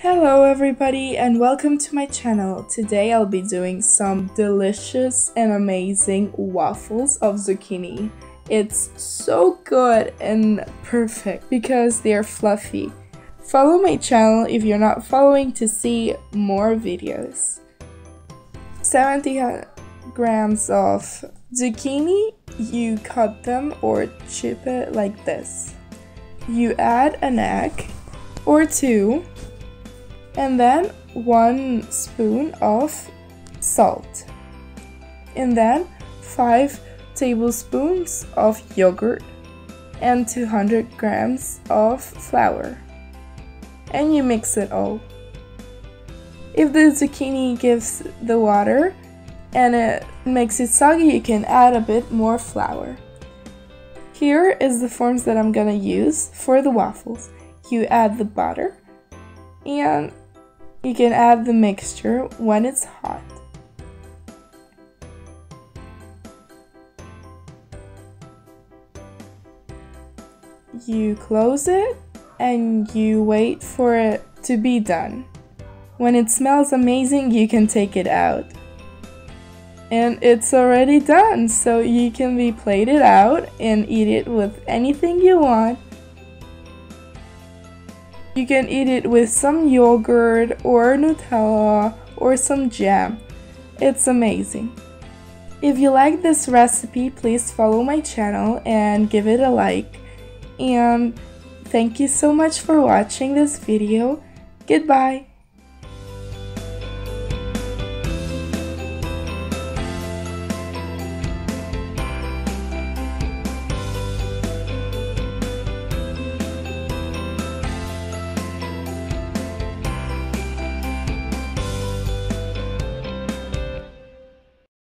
Hello everybody and welcome to my channel. Today I'll be doing some delicious and amazing waffles of zucchini. It's so good and perfect because they are fluffy. Follow my channel if you're not following to see more videos. 70 grams of zucchini, you cut them or chip it like this. You add an egg or two. And then 1 spoon of salt, and then 5 tablespoons of yogurt and 200 grams of flour, and you mix it all. If the zucchini gives the water and it makes it soggy, you can add a bit more flour. Here is the forms that I'm gonna use for the waffles. You add the butter and you can add the mixture when it's hot. You close it and you wait for it to be done. When it smells amazing, you can take it out. And it's already done, so you can be plate it out and eat it with anything you want. You can eat it with some yogurt or Nutella or some jam. It's amazing. If you like this recipe, please follow my channel and give it a like. And thank you so much for watching this video. Goodbye!